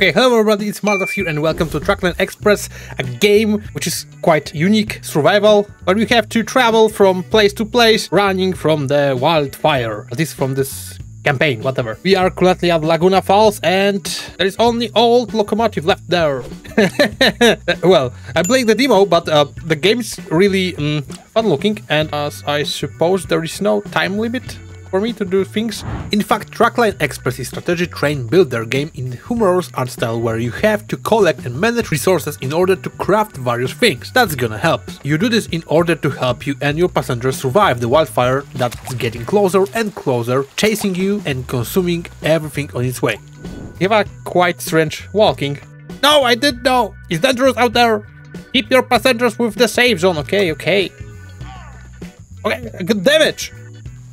Okay, hello everybody, it's Mardax here and welcome to Trackline Express, a game which is quite unique survival, where we have to travel from place to place, running from the wildfire, at least from this campaign, whatever. We are currently at Laguna Falls and there is only old locomotive left there. Well, I'm playing the demo, but the game is really fun looking, and as I suppose there is no time limit for me to do things. In fact, Trackline Express is a strategy train builder game in humorous art style where you have to collect and manage resources in order to craft various things. That's gonna help. You do this in order to help you and your passengers survive the wildfire that's getting closer and closer, chasing you and consuming everything on its way. You have a quite strange walking. No, I didn't know! It's dangerous out there! Keep your passengers with the safe zone, okay, okay. Okay, good damage!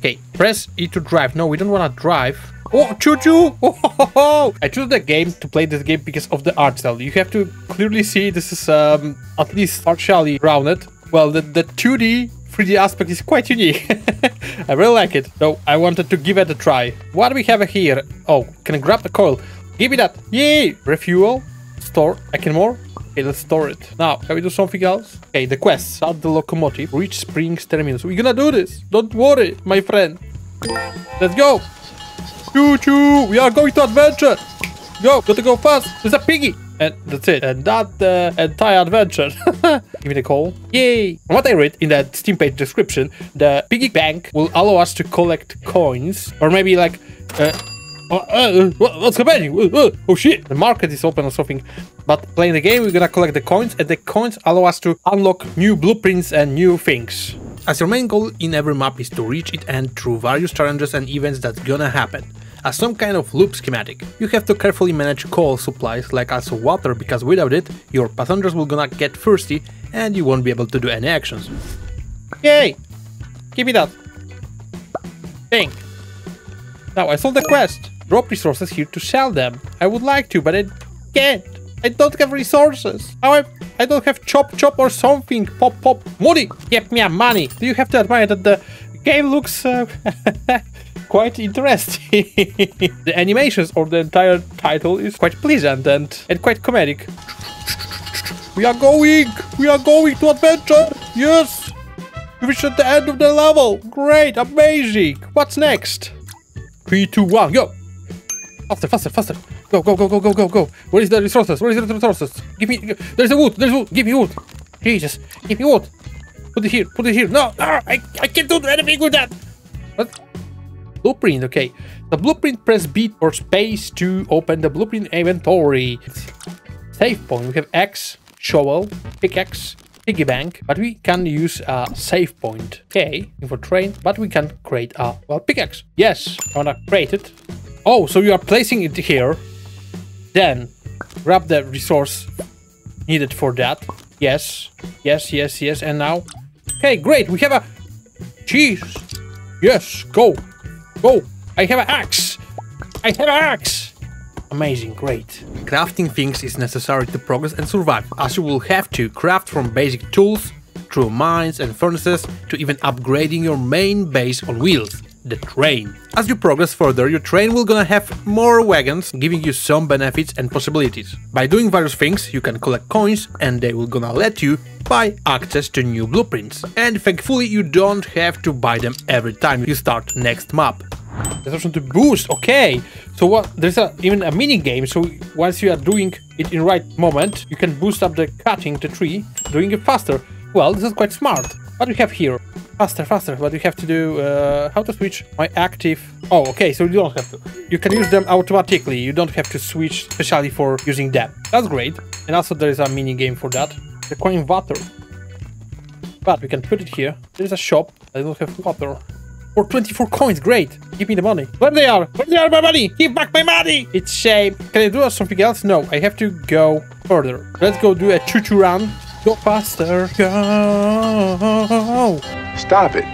Okay, press E to drive. No, we don't want to drive. Oh, choo-choo! Oh, ho, ho, ho. I chose the game to play this game because of the art style. You have to clearly see this is at least partially rounded. Well, the 2D, 3D aspect is quite unique. I really like it. So I wanted to give it a try. What do we have here? Oh, can I grab the coil? Give me that. Yay! Refuel. Store. I can more. Okay, let's store it. Now, can we do something else? Okay, the quest. Start the locomotive. Reach Springs Terminus. We're gonna do this. Don't worry, my friend. Let's go. Choo-choo. We are going to adventure. Go. Gotta go fast. There's a piggy. And that's it. And that's the entire adventure. Give me the coal. Yay. From what I read in that Steam page description, the piggy bank will allow us to collect coins. Or maybe like... what's happening? Oh shit! The market is open or something. But playing the game, we're gonna collect the coins, and the coins allow us to unlock new blueprints and new things. As your main goal in every map is to reach it and through various challenges and events that's gonna happen. As some kind of loop schematic. You have to carefully manage coal supplies, like also water, because without it, your passengers will gonna get thirsty and you won't be able to do any actions. Yay! Give me that. Think. Now, I sold the quest. Drop resources here to sell them. I would like to, but I can't. I don't have resources. Now I don't have chop or something. Pop. Money. Get me a money. Do you have to admire that the game looks quite interesting? The animations of the entire title is quite pleasant and quite comedic. We are going to adventure. Yes. We reached the end of the level. Great. Amazing. What's next? 3, 2, 1, go! Faster! Go! Where is the resources? Give me... There's a wood! Give me wood! Jesus! Give me wood! Put it here! No! I can't do anything with that! What? Blueprint, okay. The blueprint, press B or space to open the blueprint inventory. Save point, we have axe, shovel, pickaxe, piggy bank, but we can use a save point. Okay, for train, but we can create a, well, pickaxe. Yes, I wanna create it. Oh, so you are placing it here. Then grab the resource needed for that. Yes, and now. Okay, great, we have a... Jeez. Yes, go. I have an axe. Amazing, great. Crafting things is necessary to progress and survive, as you will have to craft from basic tools, through mines and furnaces, to even upgrading your main base on wheels, the train. As you progress further, your train will gonna have more wagons, giving you some benefits and possibilities. By doing various things, you can collect coins, and they will gonna let you buy access to new blueprints. And thankfully, you don't have to buy them every time you start next map. There's option to boost, okay. So what? There's even a mini game. So once you are doing it in the right moment, you can boost up the cutting the tree, doing it faster. Well, this is quite smart. What do we have here? Faster. What do you have to do? How to switch my active? Oh, okay. So you don't have to. You can use them automatically. You don't have to switch, especially for using them. That's great. And also there is a mini game for that. The coin water. But we can put it here. There is a shop. I don't have water. For 24 coins, great! Give me the money. Where they are my money? Give back my money! It's shame. Can I do something else? No, I have to go further. Let's go do a choo-choo run. Go faster. Go! Stop it.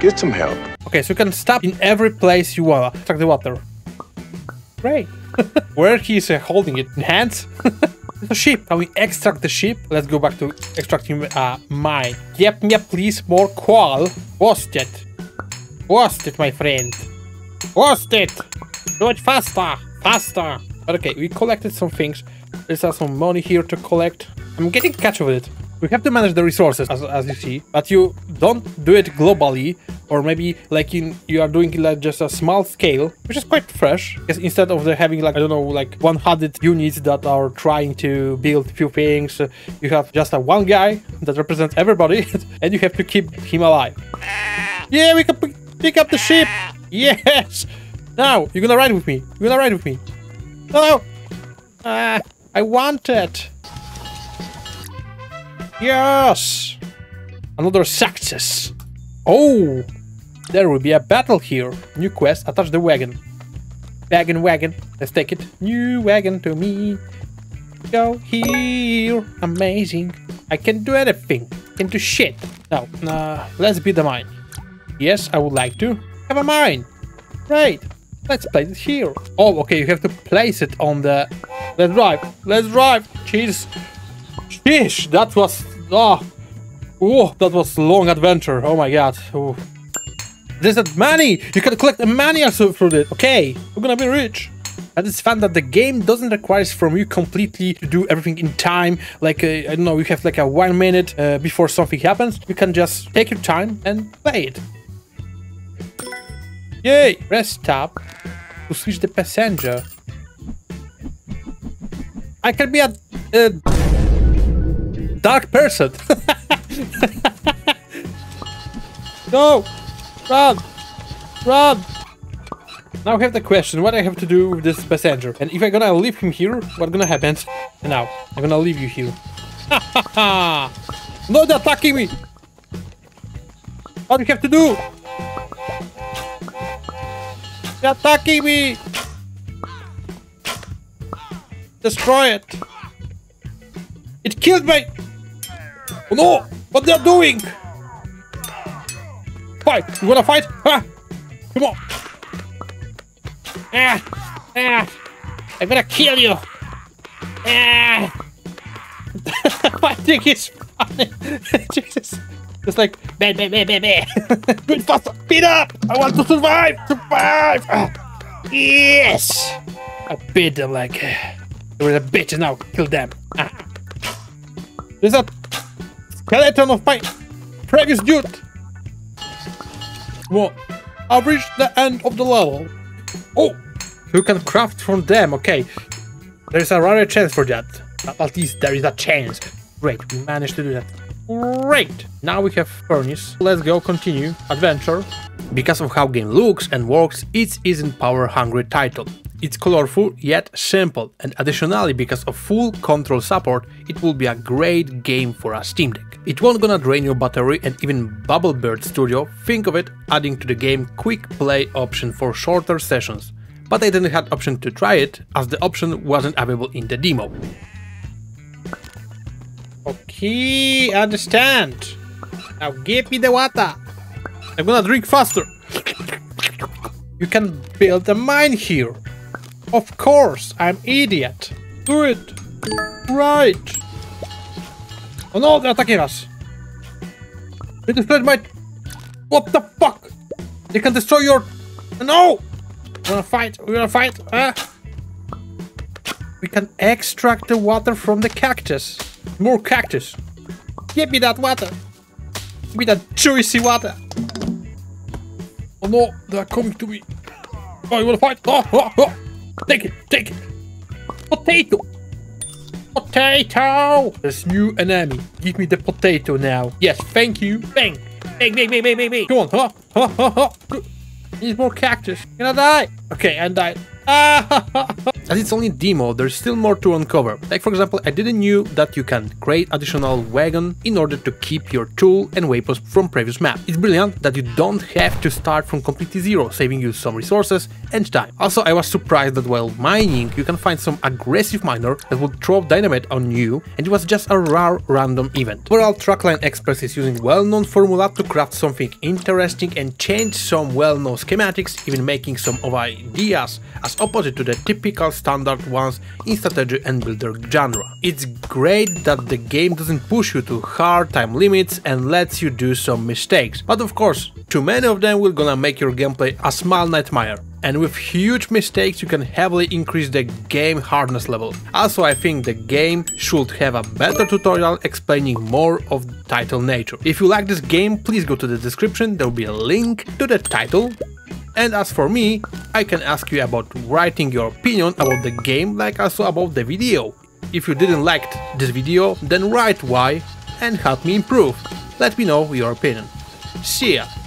Get some help. Okay, so you can stop in every place you wanna. Check the water. Great. Where he is holding it? In hands? The sheep. Can we extract the sheep? Let's go back to extracting mine. Yep, please, more coal. Wasted, my friend. Wasted. Do it faster. But okay, we collected some things. There's some money here to collect. I'm getting catch with it. We have to manage the resources, as you see, but you don't do it globally, or maybe like you are doing like just a small scale, which is quite fresh. Because instead of having like, I don't know, like 100 units that are trying to build few things, you have just a one guy that represents everybody, and you have to keep him alive. Yeah, we can pick up the ship. Yes. Now you're gonna ride with me. You're gonna ride with me. No, no. I want it. Yes! Another success! Oh! There will be a battle here. New quest, attach the wagon. Wagon. Let's take it. New wagon to me. Go here. Amazing. I can do anything. I can do shit. Now, let's build a mine. Yes, I would like to have a mine. Right. Let's place it here. Oh, okay. You have to place it on the... Let's drive. Let's drive. Jeez. Sheesh, that was... Oh, oh, that was a long adventure. Oh my god. Oh. There's that money! You can collect money also through it. Okay, we're gonna be rich. And it's fun that the game doesn't require from you completely to do everything in time. Like, I don't know, you have like a 1 minute before something happens. You can just take your time and play it. Yay! Rest stop to switch the passenger. I can be a... dark person. No, run. Now I have the question, what I have to do with this passenger, and if I'm gonna leave him here, what's gonna happen? And now I'm gonna leave you here. No, they're attacking me. What do you have to do? They're attacking me. Destroy it. It killed me. Oh no! What they're doing? Fight! You wanna fight? Ah. Come on! Ah. Ah. I'm gonna kill you! Ah. Fighting is funny! Jesus! Just like bam. Do it faster! Speed up! I want to survive! Survive! Ah. Yes! I beat them like they were a bitch, and now kill them! Ah. There's a skeleton of my previous dude. Well, I've reached the end of the level. Oh, you can craft from them. Okay, there's a rare chance for that. At least there is a chance. Great, we managed to do that. Great. Now we have furnace. Let's go continue adventure. Because of how game looks and works, it isn't power-hungry title. It's colorful, yet simple, and additionally, because of full control support, it will be a great game for a Steam Deck. It won't gonna drain your battery, and even Bubble Bird Studio think of it adding to the game quick play option for shorter sessions, but I didn't have option to try it, as the option wasn't available in the demo. Okay, understand. Now give me the water. I'm gonna drink faster. You can build a mine here. Of course, I'm idiot. Do it. Right. Oh no, they're attacking us. They destroyed my... What the fuck? They can destroy your... No! We're gonna fight. We can extract the water from the cactus. More cactus. Give me that water. Give me that juicy water. Oh no, they're coming to me. Oh, you wanna fight? Oh. Take it! Potato! There's new enemy. Give me the potato now. Yes, thank you. Bang! Bang! Come on, huh? Need more cactus. Can I die? Okay, I died. As it's only demo, there's still more to uncover. Like for example, I didn't knew that you can create additional wagon in order to keep your tool and weapons from previous map. It's brilliant that you don't have to start from completely zero, saving you some resources and time. Also, I was surprised that while mining, you can find some aggressive miner that will throw dynamite on you, and it was just a rare random event. Overall, Trackline Express is using well-known formula to craft something interesting and change some well-known schematics, even making some of ideas as opposite to the typical standard ones in strategy and builder genre. It's great that the game doesn't push you to hard time limits and lets you do some mistakes, but of course, too many of them will gonna make your gameplay a small nightmare. And with huge mistakes you can heavily increase the game hardness level. Also, I think the game should have a better tutorial explaining more of the title nature. If you like this game, please go to the description, there will be a link to the title. And as for me, I can ask you about writing your opinion about the game, like also about the video. If you didn't like this video, then write why and help me improve. Let me know your opinion. See ya!